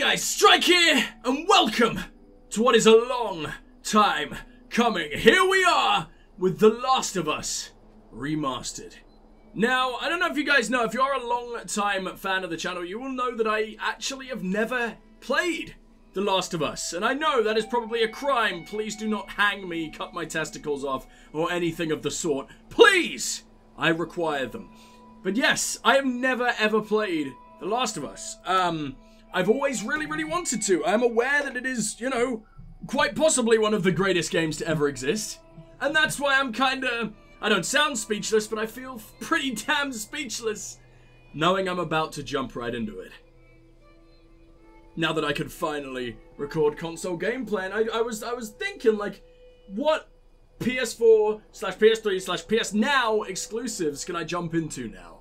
guys, Strike here, and welcome to what is a long time coming. Here we are with The Last of Us Remastered. Now, I don't know if you guys know, if you're a long time fan of the channel, you will know that I actually have never played The Last of Us. And I know that is probably a crime. Please do not hang me, cut my testicles off, or anything of the sort. Please! I require them. But yes, I have never ever played The Last of Us. I've always really wanted to. I'm aware that it is, you know, quite possibly one of the greatest games to ever exist. And that's why I'm kinda... I don't sound speechless, but I feel pretty damn speechless knowing I'm about to jump right into it. Now that I could finally record console gameplay, and I was thinking, like, what PS4/PS3/PS Now exclusives can I jump into now?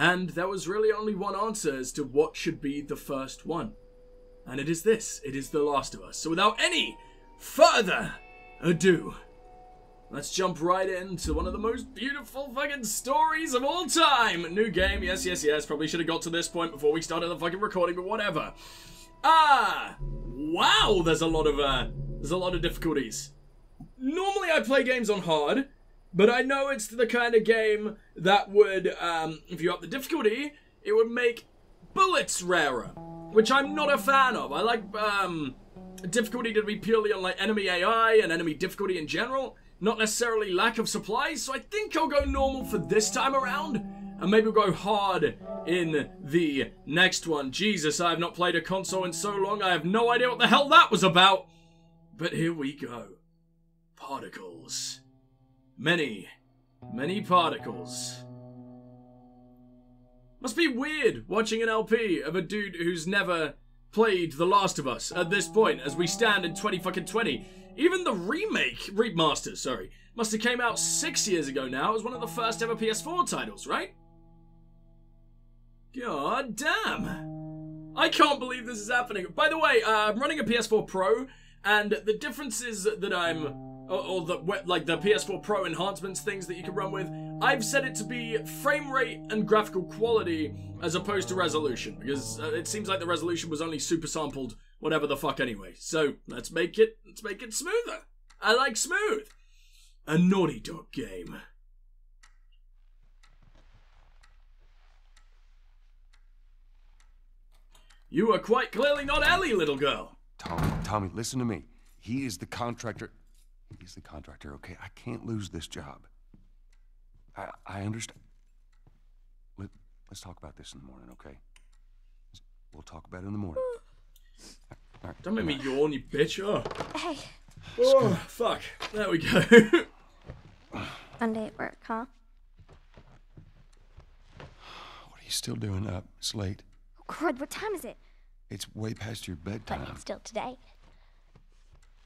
And there was really only one answer as to what should be the first one. And it is this. It is The Last of Us. So without any further ado, let's jump right into one of the most beautiful fucking stories of all time. New game. Yes. Probably should have got to this point before we started the fucking recording, but whatever. Wow. There's a lot of, difficulties. Normally I play games on hard. But I know it's the kind of game that would, if you up the difficulty, it would make bullets rarer, which I'm not a fan of. I like, difficulty to be purely on, like, enemy AI and enemy difficulty in general, not necessarily lack of supplies, so I think I'll go normal for this time around, and maybe we'll go hard in the next one. Jesus, I have not played a console in so long, I have no idea what the hell that was about. But here we go. Particles. Many particles. Must be weird watching an LP of a dude who's never played The Last of Us at this point as we stand in 2020. Even the remaster, must have came out 6 years ago now. It was one of the first ever PS4 titles, right? God damn. I can't believe this is happening. By the way, I'm running a PS4 Pro, and the differences that I'm... or the PS4 Pro enhancements, things that you can run with. I've set it to be frame rate and graphical quality as opposed to resolution, because it seems like the resolution was only super sampled, whatever the fuck anyway. So let's make it smoother. I like smooth. A Naughty Dog game. You are quite clearly not Ellie, little girl. Tommy, listen to me. He is the contractor. He's the contractor, okay? I can't lose this job. I understand. Let's talk about this in the morning, okay? We'll talk about it in the morning. All right. Don't make me yawn, you bitch. Oh. Hey. Oh, fuck. There we go. Monday at work, huh? What are you still doing up? It's late. Oh, crud, what time is it? It's way past your bedtime. But it's still today.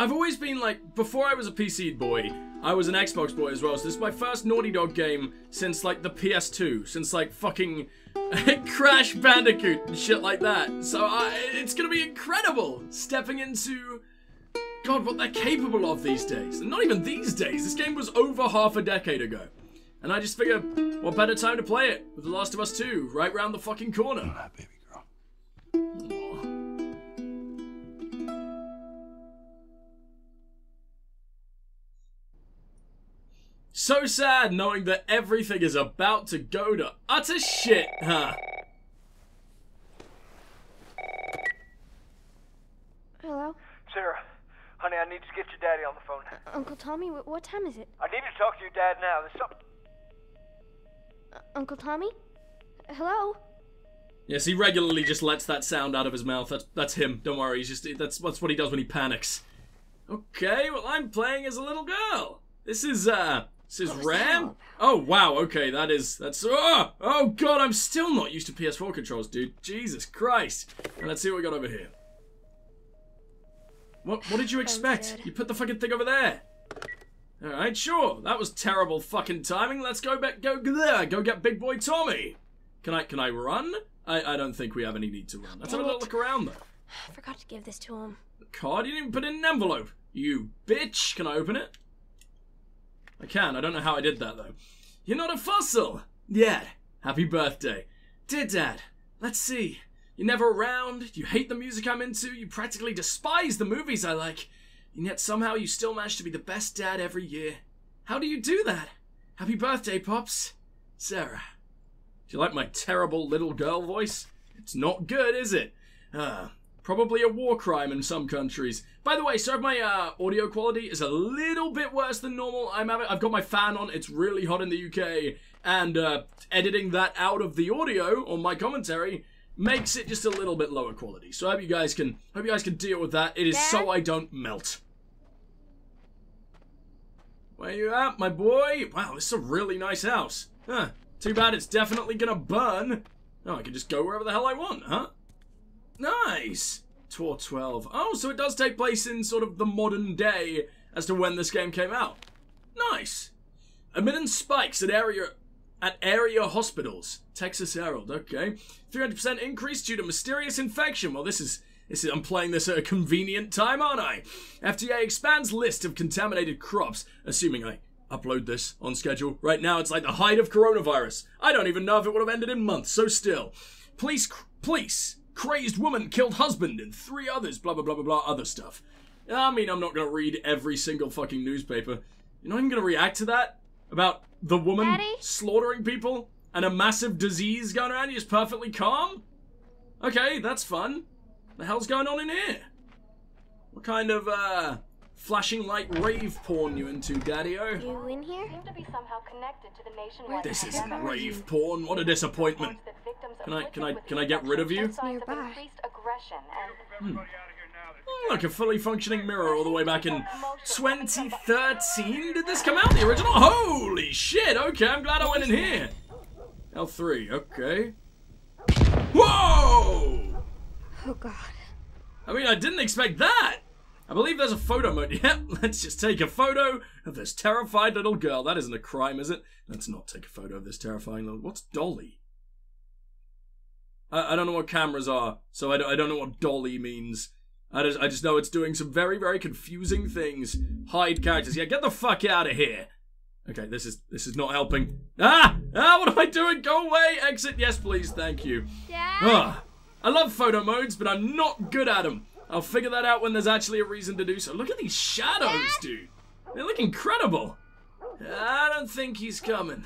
I've always been, like, before I was a PC boy, I was an Xbox boy as well, so this is my first Naughty Dog game since, like, the PS2, since, like, fucking Crash Bandicoot and shit like that. So it's gonna be incredible stepping into, God, what they're capable of these days. And not even these days, this game was over half a decade ago. And I just figure, what better time to play it with The Last of Us 2, right round the fucking corner. All right, baby girl. Aww. So sad knowing that everything is about to go to utter shit, huh? Hello? Sarah, honey, I need to get your daddy on the phone. Uncle Tommy, what time is it? I need to talk to your dad now. There's something... Uncle Tommy? Hello? Yes, he regularly just lets that sound out of his mouth. That's him. Don't worry. He's just that's what he does when he panics. Okay, well, I'm playing as a little girl. This is Ram. Oh wow. Okay, that's. Oh god, I'm still not used to PS4 controls, dude. Jesus Christ. And let's see what we got over here. What did you expect? You put the fucking thing over there. All right, sure. That was terrible fucking timing. Let's go back. Go get Big Boy Tommy. Can I run? I don't think we have any need to run. Let's have a little look around though. I forgot to give this to him. Card? You didn't even put it in an envelope. You bitch. Can I open it? I can. I don't know how I did that though. You're not a fossil. Dad. Happy birthday. Dear Dad. Let's see. You're never around. You hate the music I'm into. You practically despise the movies I like. And yet somehow you still manage to be the best dad every year. How do you do that? Happy birthday, Pops. Sarah. Do you like my terrible little girl voice? It's not good, is it? Probably a war crime in some countries. By the way, sorry if my audio quality is a little bit worse than normal. I've got my fan on. It's really hot in the UK, and editing that out of the audio on my commentary makes it just a little bit lower quality. So I hope you guys can deal with that. It is Dad? So I don't melt. Where you at, my boy? Wow, this is a really nice house. Huh? Too bad it's definitely gonna burn. Oh, I can just go wherever the hell I want, huh? Nice! Tour 12. Oh, so it does take place in sort of the modern day as to when this game came out. Nice! Admittance spikes at area hospitals. Texas Herald, okay. 300% increase due to mysterious infection. Well, this is I'm playing this at a convenient time, aren't I? FDA expands list of contaminated crops, assuming I upload this on schedule. Right now, it's like the height of coronavirus. I don't even know if it would have ended in months, so still. Police. Crazed woman killed husband and 3 others, blah, blah, blah, blah, blah, other stuff. I mean, I'm not going to read every single fucking newspaper. You're not even going to react to that? About the woman Daddy? Slaughtering people and a massive disease going around? You're just perfectly calm? Okay, that's fun. The hell's going on in here? What kind of, flashing light rave porn you into, Daddy-o? You in here? Seem to be somehow connected to the nationwide this isn't rave porn. What a disappointment. Can I get rid of you? Look, a fully functioning mirror all the way back in 2013. Did this come out the original? Holy shit! Okay, I'm glad I went in here. L3. Okay. Whoa! Oh god. I mean, I didn't expect that. I believe there's a photo mode. Yep, let's just take a photo of this terrified little girl. That isn't a crime, is it? Let's not take a photo of this terrifying little... What's Dolly? I don't know what cameras are, so I don't know what Dolly means. I just know it's doing some very, very confusing things. Hide characters. Yeah, get the fuck out of here. Okay, this is not helping. Ah! Ah, what am I doing? Go away! Exit. Yes, please. Thank you. Dad? Ah, I love photo modes, but I'm not good at them. I'll figure that out when there's actually a reason to do so. Look at these shadows, dude. They look incredible. I don't think he's coming.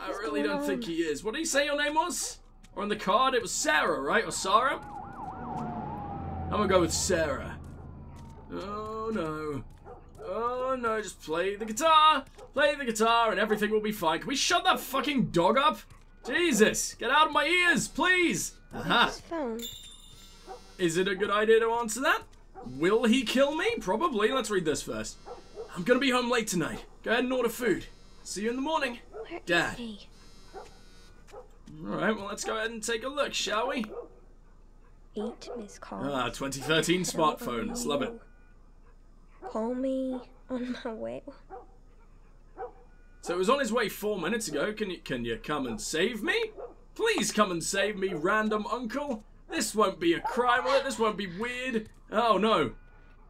I really don't think he is. What did he say your name was? Or on the card, it was Sarah, right? Or Sarah? I'm gonna go with Sarah. Oh, no. Oh, no. Just play the guitar. Play the guitar and everything will be fine. Can we shut that fucking dog up? Jesus. Get out of my ears, please. Aha. Is it a good idea to answer that? Will he kill me? Probably. Let's read this first. I'm gonna be home late tonight. Go ahead and order food. See you in the morning. Where Dad. Is he? Alright, well, let's go ahead and take a look, shall we? 8 missed calls. Ah, 2013 smartphones. Love it. Call me on my way. So it was on his way 4 minutes ago. Can you come and save me? Please come and save me, random uncle. This won't be a crime, will it? This won't be weird. Oh, no.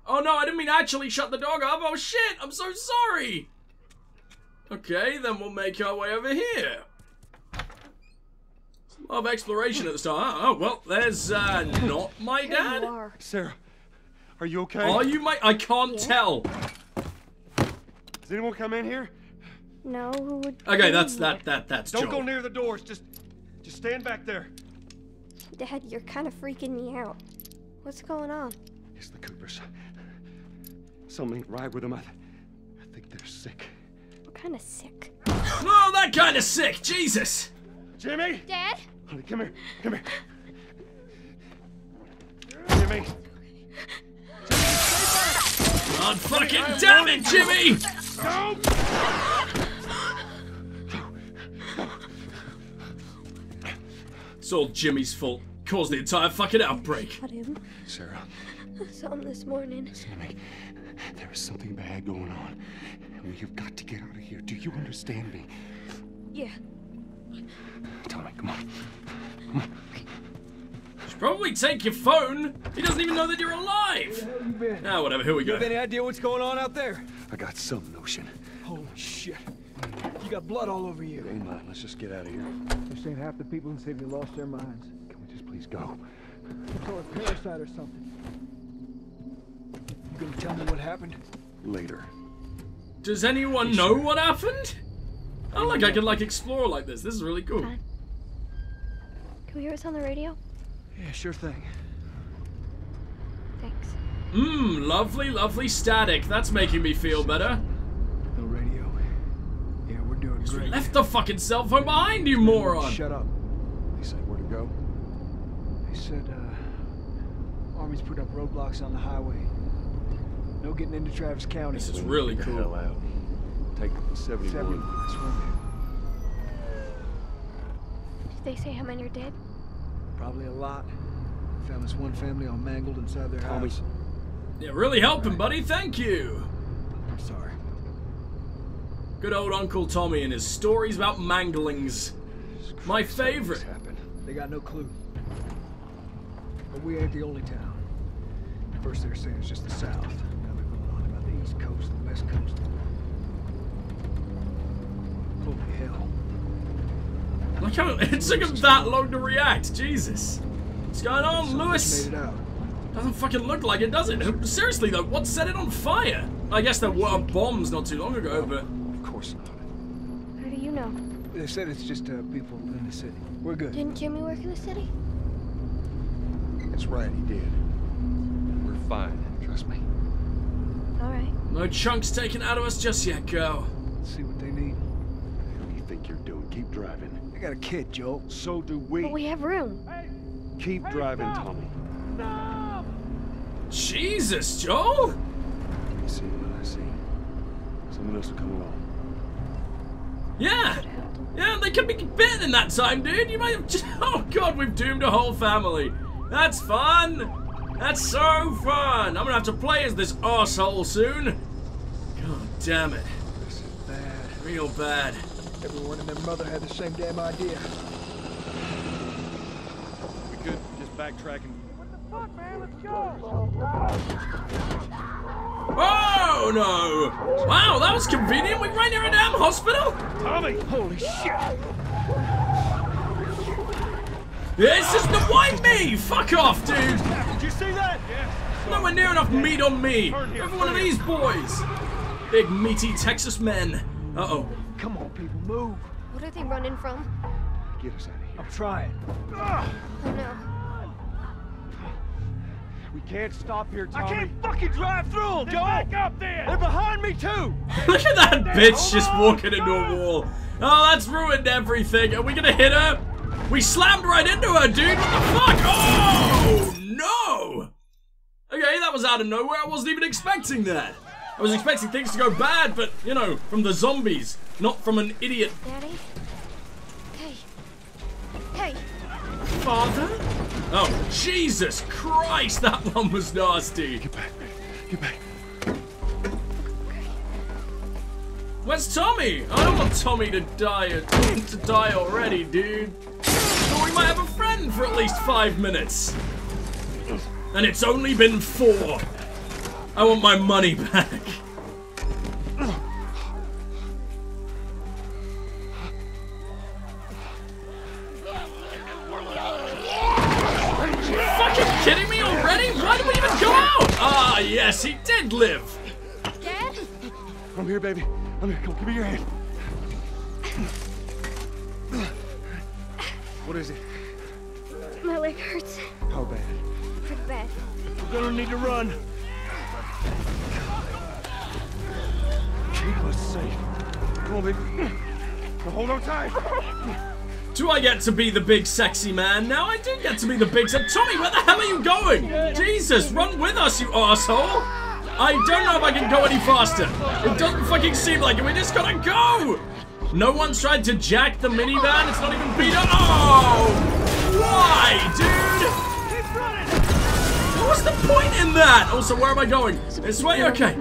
Oh, no, I didn't mean actually shut the dog up. Oh, shit, I'm so sorry. Okay, then we'll make our way over here. A lot of exploration at the start. Oh, well, there's not my dad. Are. Sarah, are you okay? Are you my... I can't tell. Does anyone come in here? No, who would... Okay, that's Joel. Don't go near the doors. Just stand back there. Dad, you're kind of freaking me out. What's going on? It's the Coopers. Something ain't right with them. I think they're sick. What kind of sick? No, that kinda sick, Jesus! Jimmy! Dad? Honey, come here, come here. Jimmy! Jimmy, God fucking damn it, Jimmy! Don't! It's all Jimmy's fault. Caused the entire fucking outbreak. Sarah. I saw him this morning. Listen to me. There is something bad going on. We have got to get out of here. Do you understand me? Yeah. Tell me, come on. Come on. You should probably take your phone. He doesn't even know that you're alive. Ah, whatever. Here we go. You have any idea what's going on out there? I got some notion. Holy shit. You got blood all over you. Ain't mine. Let's just get out of here. This ain't half the people in the city lost their minds. Can we just please go? It's all a parasite or something. You gonna tell me what happened? Later. Does anyone know what happened? I like I can like explore like this. This is really cool. Can we hear us on the radio? Yeah, sure thing. Thanks. Mmm, lovely, lovely static. That's making me feel better. No radio. Yeah, we're doing great. You left the fucking cell phone behind, you moron! Shut up. They said where to go. They said army's put up roadblocks on the highway. No getting into Travis County. This is really cool. Hell out. Take 71. Did they say how many are dead? Probably a lot. Found this one family all mangled inside their house. Yeah, really helping, buddy. Thank you. I'm sorry. Good old Uncle Tommy and his stories about manglings. My favorite. They got no clue. But we ain't the only town. First they're saying it's just the south. East Coast, the West Coast. Holy hell. Look how it took him that long to react, Jesus. What's going on, Lewis? Doesn't fucking look like it, does it? Seriously though, what set it on fire? I guess there were bombs not too long ago, but... Of course not. How do you know? They said it's just people in the city. We're good. Didn't Jimmy work in the city? That's right, he did. We're fine, trust me. All right. No chunks taken out of us just yet, girl. Let's see what they need. What do you think you're doing? Keep driving. I got a kid, Joel. So do we. But we have room. Hey. Keep driving, stop. Tommy. No! Jesus, Joel! You see what I see? Someone else will come along. Yeah! Yeah, they could be bitten in that time, dude. You might have... Oh, God, we've doomed a whole family. That's fun! That's so fun! I'm gonna have to play as this asshole soon. God damn it. This is bad. Real bad. Everyone and their mother had the same damn idea. We could just backtrack and... What the fuck, man? Let's go! Oh, no! Wow, that was convenient. We're right near a damn hospital? Tommy! Holy shit! This is the white me! Fuck off, dude! You see that? Yeah. Nowhere near enough meat on me. Every one of these boys. Big meaty Texas men. Uh-oh. Come on, people, move. What are they running from? Get us out of here. I'm trying. Oh, no. We can't stop here, Tommy. I can't fucking drive through them, Joel. Back up there. They're behind me, too. Look at that bitch just walking into a wall. Oh, that's ruined everything. Are we going to hit her? We slammed right into her, dude. What the fuck? Oh! No! Okay, that was out of nowhere. I wasn't even expecting that. I was expecting things to go bad, but, you know, from the zombies, not from an idiot. Daddy? Hey. Hey. Father? Oh, Jesus Christ, that one was nasty. Get back. Get back. Where's Tommy? I don't want Tommy to die, already, dude. But we might have a friend for at least 5 minutes. And it's only been 4. I want my money back. Are you fucking kidding me already? Why did we even go out? Ah, yes, he did live. Dad? I'm here, baby. I'm here. Come on, give me your hand. What is it? My leg hurts. How bad? Pretty bad. We're gonna need to run. Keep us safe. Come on, baby. The whole no time. Do I get to be the big sexy man now? I do get to be the big sexy. Tommy, where the hell are you going? Jesus, run with us, you asshole! I don't know if I can go any faster. It doesn't fucking seem like it. We just gotta go. No one's tried to jack the minivan. It's not even beat up. Oh, why, dude? Keep running. What was the point in that? Also, where am I going? This way, okay.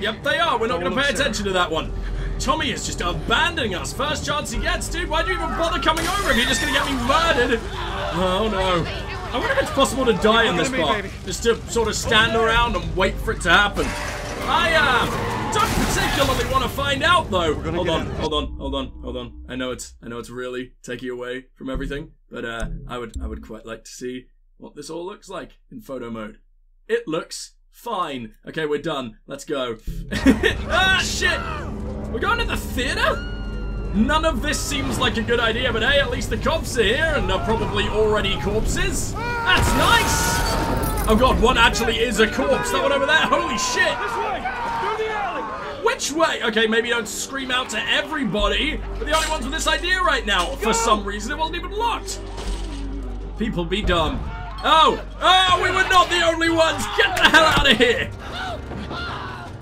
Yep, they are. We're not gonna pay attention to that one. Tommy is just abandoning us. First chance he gets, dude. Why do you even bother coming over if you're just gonna get me murdered? Oh no. I wonder if it's possible to die in this part. Just to sort of stand around and wait for it to happen. I don't particularly want to find out though. Hold on. I know it's really taking away from everything, but I would quite like to see what this all looks like in photo mode. It looks fine. Okay, we're done. Let's go. Ah shit! We're going to the theater? None of this seems like a good idea, but hey, at least the cops are here and are probably already corpses. That's nice! Oh god, one actually is a corpse. That one over there? Holy shit! This way! Through the alley! Which way? Okay, maybe don't scream out to everybody. We're the only ones with this idea right now. For some reason, it wasn't even locked. People be dumb. Oh! Oh, we were not the only ones! Get the hell out of here!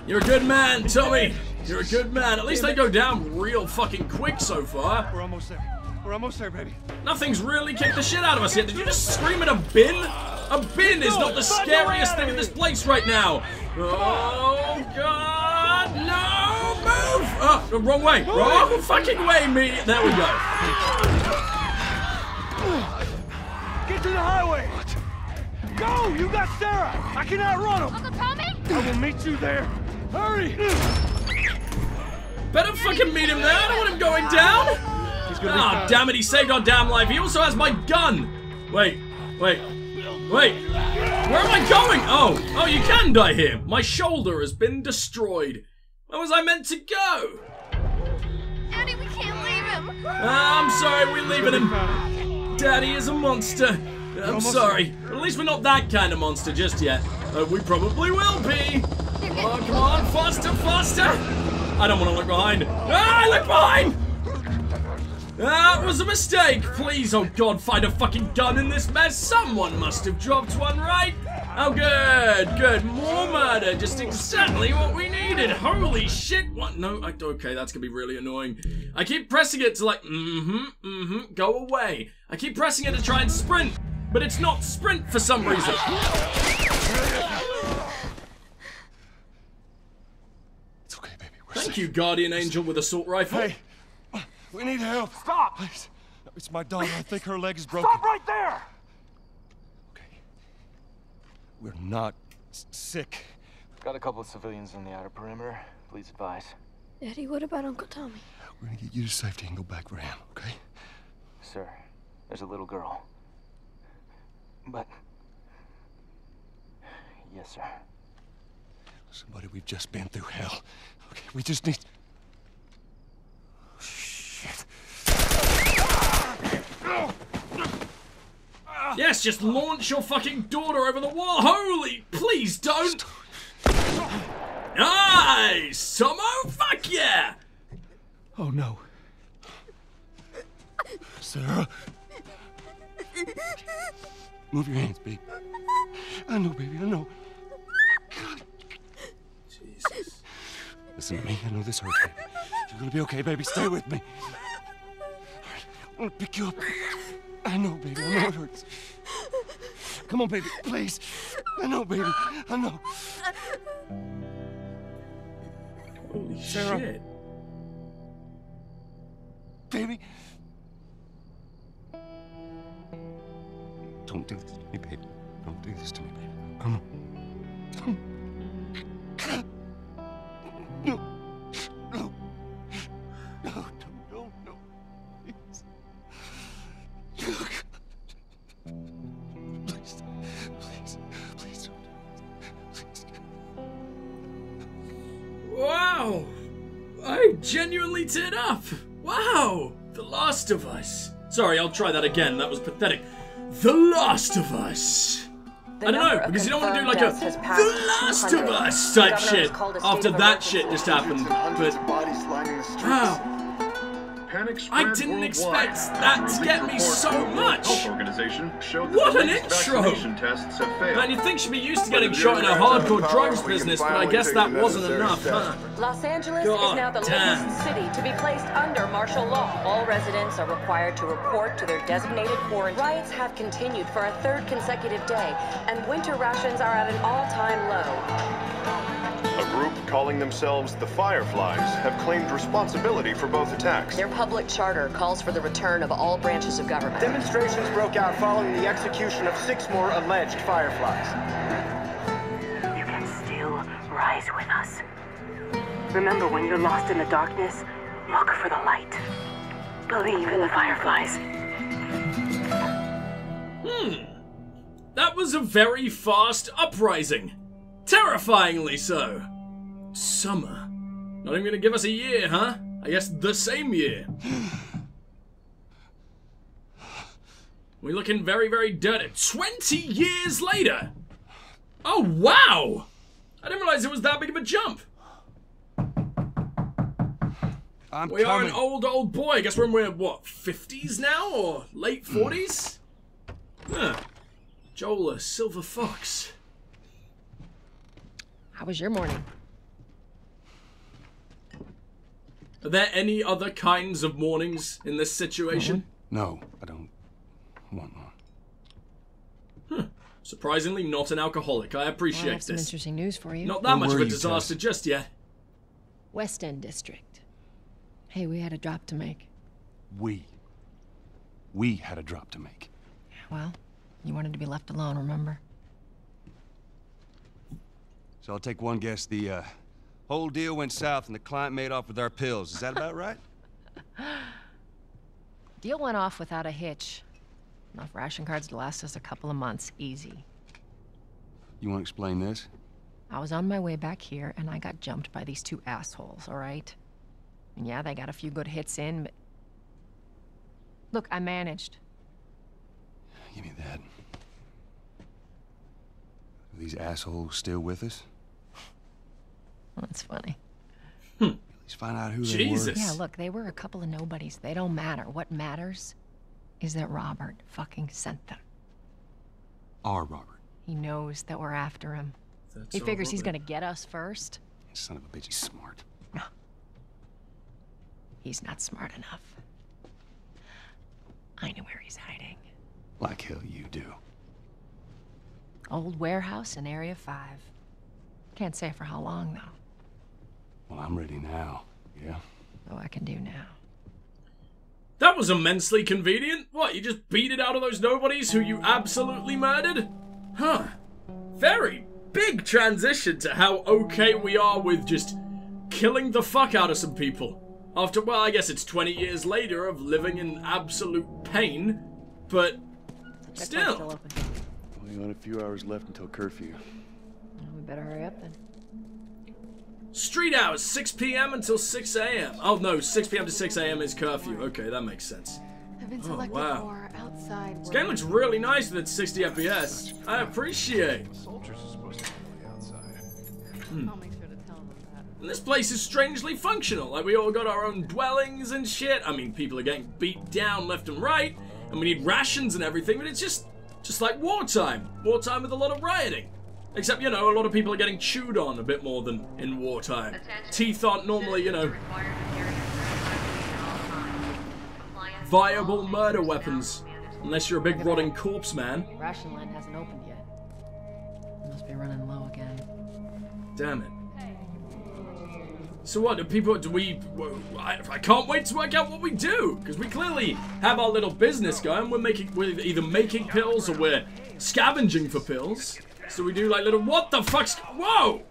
You're a good man, Tommy. You're a good man. At least they go down real fucking quick so far. We're almost there. We're almost there, baby. Nothing's really kicked the shit out of us yet. Did you just scream at a bin? A bin is not the scariest thing in this place right now. Oh, God. No, move. Oh, the wrong way. Wrong fucking way, me. There we go. Get to the highway. Go. You got Sarah. I cannot run him. Uncle Tommy? I will meet you there. Hurry. Better fucking meet him there. I don't want him going down. Ah, oh, damn it. He saved our damn life. He also has my gun. Wait. Where am I going? Oh, you can die here. My shoulder has been destroyed. Where was I meant to go? Daddy, we can't leave him. I'm sorry. We're leaving him. Daddy is a monster. I'm sorry. But at least we're not that kind of monster just yet. We probably will be. Oh, come on. Faster. I don't want to look behind. Ah, look behind! That was a mistake. Please, oh god, find a fucking gun in this mess. Someone must have dropped one, right? Oh, good. More murder. Just exactly what we needed. Holy shit. What? No, okay, that's going to be really annoying. I keep pressing it to like, go away. I keep pressing it to try and sprint, but it's not sprint for some reason. Thank you, Guardian Angel with assault rifle. Hey, we need help. Stop! Please. It's my daughter. I think her leg is broken. Stop right there! Okay. We're not sick. Got a couple of civilians on the outer perimeter. Please advise. Daddy, what about Uncle Tommy? We're gonna get you to safety and go back for him, okay? Sir, there's a little girl. But... yes, sir. Somebody, we've just been through hell. Okay, we just need... oh, shit. Yes, just launch your fucking daughter over the wall. Holy, please don't. Nice, Tomo. Fuck yeah. Oh, no. Sarah. Move your hands, baby. I know, baby, I know. God. Jesus. Listen to me, I know this hurts, baby. You're gonna be okay, baby. Stay with me. Alright, I'm gonna pick you up. I know, baby. I know it hurts. Come on, baby, please. I know, baby. I know. Holy Sarah. Shit. Baby. Don't do this to me, baby. Don't do this to me, baby. I know. No, please. Oh, God. Please don't. Please. Wow. I genuinely teared up. Wow. The Last of Us. Sorry, I'll try that again. That was pathetic. The Last of Us. I don't know, because you don't want to do like a The Last of Us type shit after that shit just happened, but wow. panic spread. I didn't expect that to get me so much. What an intro! Man, you'd think she'd be used to getting shot in a hardcore drugs business, but I guess that wasn't enough, huh? Los Angeles is now the latest city to be placed under martial law. All residents are required to report to their designated quarantine. Riots have continued for a third consecutive day, and winter rations are at an all-time low. A group calling themselves the Fireflies have claimed responsibility for both attacks. Their public charter calls for the return of all branches of government. Demonstrations broke out following the execution of 6 more alleged Fireflies. You can still rise with us. Remember, when you're lost in the darkness, look for the light. Believe in the Fireflies. That was a very fast uprising. Terrifyingly so. Summer. Not even gonna give us a year, huh? I guess the same year. We're looking very, very dirty. 20 years later! Oh, wow! I didn't realize it was that big of a jump. We are an old, old boy. I guess we're in, what, 50s now? Or late 40s? Huh. Joel, a silver fox. How was your morning? Are there any other kinds of mornings in this situation? No, I don't want one. Huh. Surprisingly not an alcoholic. I appreciate this. I have some interesting news for you. Not that much of a disaster just yet. West End District. Hey, we had a drop to make. We had a drop to make. Well, you wanted to be left alone, remember? So I'll take one guess. The whole deal went south and the client made off with our pills. Is that about right? Deal went off without a hitch. Enough ration cards to last us a couple of months. Easy. You want to explain this? I was on my way back here and I got jumped by these 2 assholes, all right? And yeah, they got a few good hits in, but... Look, I managed. Give me that. Are these assholes still with us? That's funny. Let's find out who they were. Yeah, look, they were a couple of nobodies. They don't matter. What matters is that Robert fucking sent them. Our Robert. He knows that we're after him. That's he figures Robert. He's gonna get us first. Son of a bitch, he's smart. No. He's not smart enough. I know where he's hiding. Like hell you do. Old warehouse in Area 5. Can't say for how long, though. Well, I'm ready now, yeah? Oh, I can do now. That was immensely convenient. What, you just beat it out of those nobodies who you absolutely murdered? Huh. Very big transition to how okay we are with just killing the fuck out of some people. After, well, I guess it's 20 years later of living in absolute pain, but still. We only got a few hours left until curfew. Well, we better hurry up then. Street hours, 6 p.m. until 6 a.m. Oh no, 6 p.m. to 6 a.m. is curfew. Okay, that makes sense. Oh wow. This game looks really nice with its 60 FPS. I appreciate. Soldiers are supposed to be outside. I'll make sure to tell them that. And this place is strangely functional. Like we all got our own dwellings and shit. I mean, people are getting beat down left and right, and we need rations and everything. But it's just like wartime. Wartime with a lot of rioting. Except, you know, a lot of people are getting chewed on a bit more than in wartime. Attention. Teeth aren't normally, you know, viable murder weapons. Unless you're a big rotting corpse man. Ration line hasn't opened yet. Must be running low again. Damn it. So what, do people, do we, I can't wait to work out what we do, because we clearly have our little business going. We're either making pills or we're scavenging for pills. So we do like little, what the fuck's, whoa!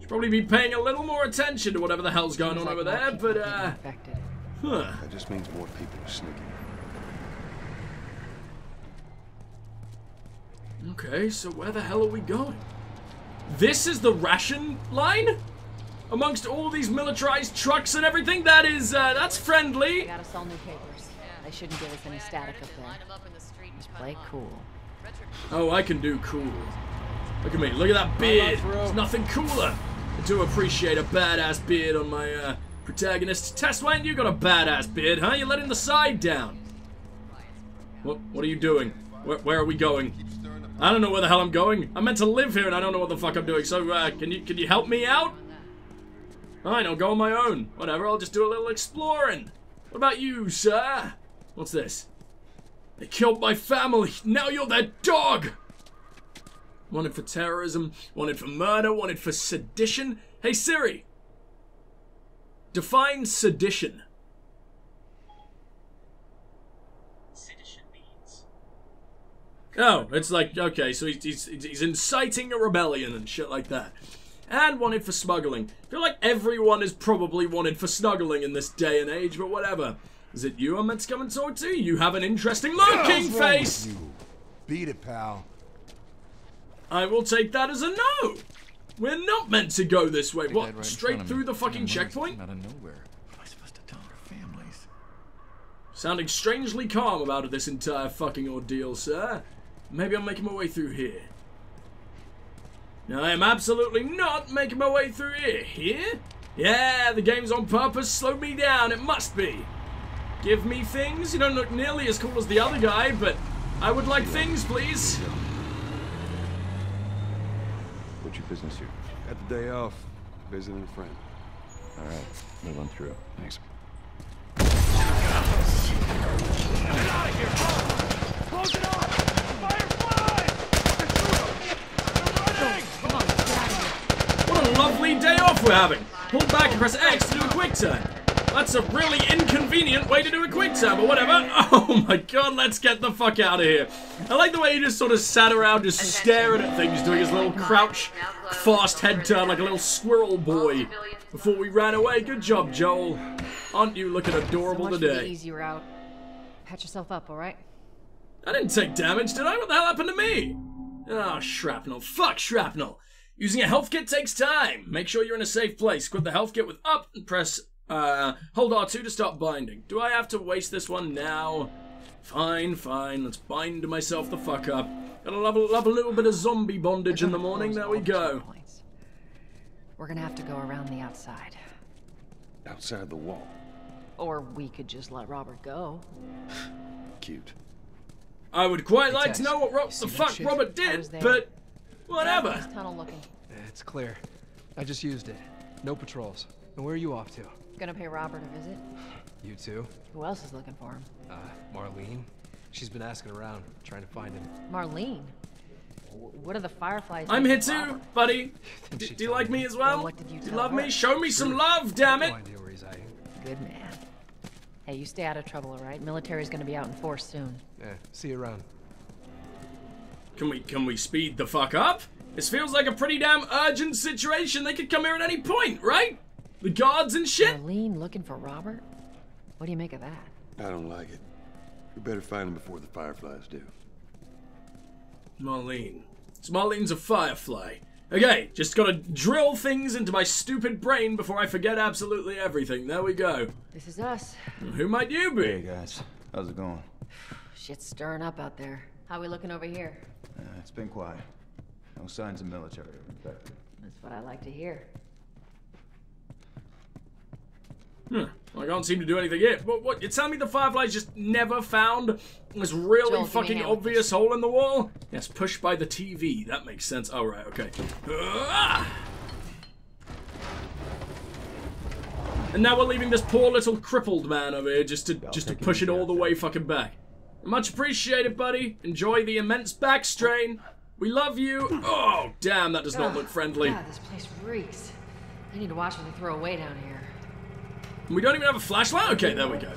Should probably be paying a little more attention to whatever the hell's going on over there, but That just means more people are sneaking. Okay, so where the hell are we going? This is the ration line? Amongst all these militarized trucks and everything? That is, that's friendly. They got us all new papers. They shouldn't give us any static up there. Just play cool. Oh, I can do cool. Look at me, look at that beard. There's nothing cooler. I do appreciate a badass beard on my protagonist. Tess, Wayne, you got a badass beard, huh? You're letting the side down. What are you doing? Where are we going? I don't know where the hell I'm going. I'm meant to live here and I don't know what the fuck I'm doing. So, can you help me out? Alright, I'll go on my own. Whatever, I'll just do a little exploring. What about you, sir? What's this? They killed my family. Now you're their dog! Wanted for terrorism, wanted for murder, wanted for sedition. Hey, Siri! Define sedition. Oh, it's like, okay, so he's inciting a rebellion and shit like that. And wanted for smuggling. I feel like everyone is probably wanted for smuggling in this day and age, but whatever. Is it you I'm meant to come and talk to? You have an interesting looking face! Beat it, pal. I will take that as a no! We're not meant to go this way. What, right straight through the fucking checkpoint? Out of nowhere. What am I supposed to tell our families? Sounding strangely calm about this entire fucking ordeal, sir. Maybe I'm making my way through here. No, I am absolutely not making my way through here. Here? Yeah, the game's on purpose. Slowed me down. It must be. Give me things. You don't look nearly as cool as the other guy, but I would like things, please. What's your business here? Got the day off. Visiting a friend. All right, move on through. Thanks. Get out of here! Close it off! Lovely day off we're having. Pull back and press X to do a quick turn. That's a really inconvenient way to do a quick turn, but whatever. Oh my god, let's get the fuck out of here. I like the way he just sort of sat around just staring at things, doing his little crouch, fast head turn like a little squirrel boy before we ran away. Good job, Joel. Aren't you looking adorable today? Patch yourself up, alright? I didn't take damage, did I? What the hell happened to me? Oh, shrapnel. Fuck shrapnel. Using a health kit takes time. Make sure you're in a safe place. Equip the health kit with up and press, hold R2 to stop binding. Do I have to waste this one now? Fine, fine. Let's bind myself the fuck up. Gonna love a little bit of zombie bondage in the morning. There we go. We're gonna have to go around the outside. Outside the wall? Or we could just let Robert go. Cute. I would quite like to know what Robert did, but... whatever. It's tunnel looking. It's clear. I just used it. No patrols. And where are you off to? Gonna pay Robert a visit. You too? Who else is looking for him? Marlene. She's been asking around, trying to find him. Marlene? What are the Fireflies? I'm here too, Robert? Buddy. Do you like me as well? What did you do? You love me? Show me some love, damn it! No idea where he's at. Good man. Hey, you stay out of trouble, alright? Military's gonna be out in force soon. Yeah, see you around. Can we speed the fuck up? This feels like a pretty damn urgent situation. They could come here at any point, right? The guards and shit. Marlene looking for Robert? What do you make of that? I don't like it. We better find him before the Fireflies do. Marlene. So Marlene's a Firefly. Okay, just gotta drill things into my stupid brain before I forget absolutely everything. There we go. This is us. Who might you be? Hey guys, how's it going? Shit's stirring up out there. How are we looking over here? It's been quiet. No signs of military or infected. That's what I like to hear. I can't seem to do anything here. What? You're telling me the Fireflies just never found this really fucking obvious hole in the wall? Yes, pushed by the TV. That makes sense. All right, okay. And now we're leaving this poor little crippled man over here just to push it all the way fucking back. Much appreciated, buddy. Enjoy the immense back strain. We love you. Oh, damn, that does not look friendly. Yeah, this place reeks. I need to watch what they throw away down here. We don't even have a flashlight? Okay, there we go.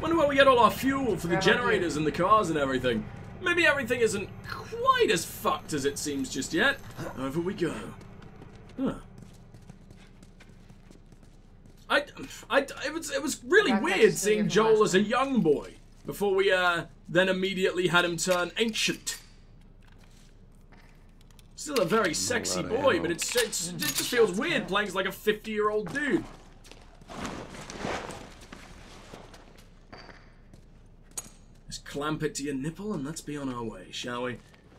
Wonder where we get all our fuel for the generators and the cars and everything. Maybe everything isn't quite as fucked as it seems just yet. Over we go. Huh. It was really weird seeing Joel as a young boy before we then immediately had him turn ancient. Still a very sexy boy, but it just feels weird playing as like a 50-year-old dude. Let's clamp it to your nipple and let's be on our way, shall we?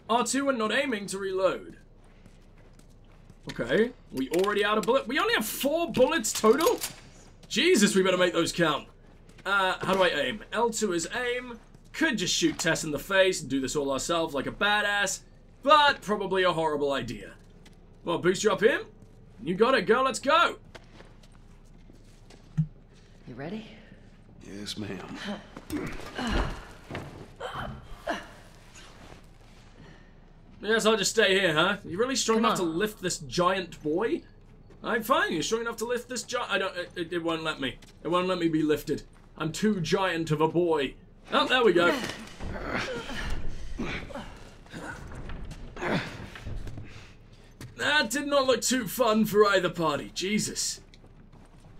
R2 and not aiming to reload. Okay. We already out of bullets. We only have 4 bullets total? Jesus, we better make those count. How do I aim? L2 is aim. Could just shoot Tess in the face and do this all ourselves like a badass, but probably a horrible idea. Well, boost drop him. You got it, girl. Let's go. You ready? Yes, ma'am. Yes, I'll just stay here, huh? You really strong enough to lift this giant boy? I'm fine. You're strong enough to lift this giant. I don't. It won't let me. It won't let me be lifted. I'm too giant of a boy. Oh, there we go. That did not look too fun for either party. Jesus.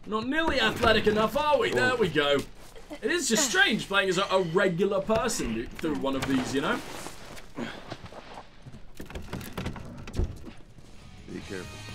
Not nearly athletic enough, are we? There we go. It is just strange playing as a regular person through one of these, you know? Be careful.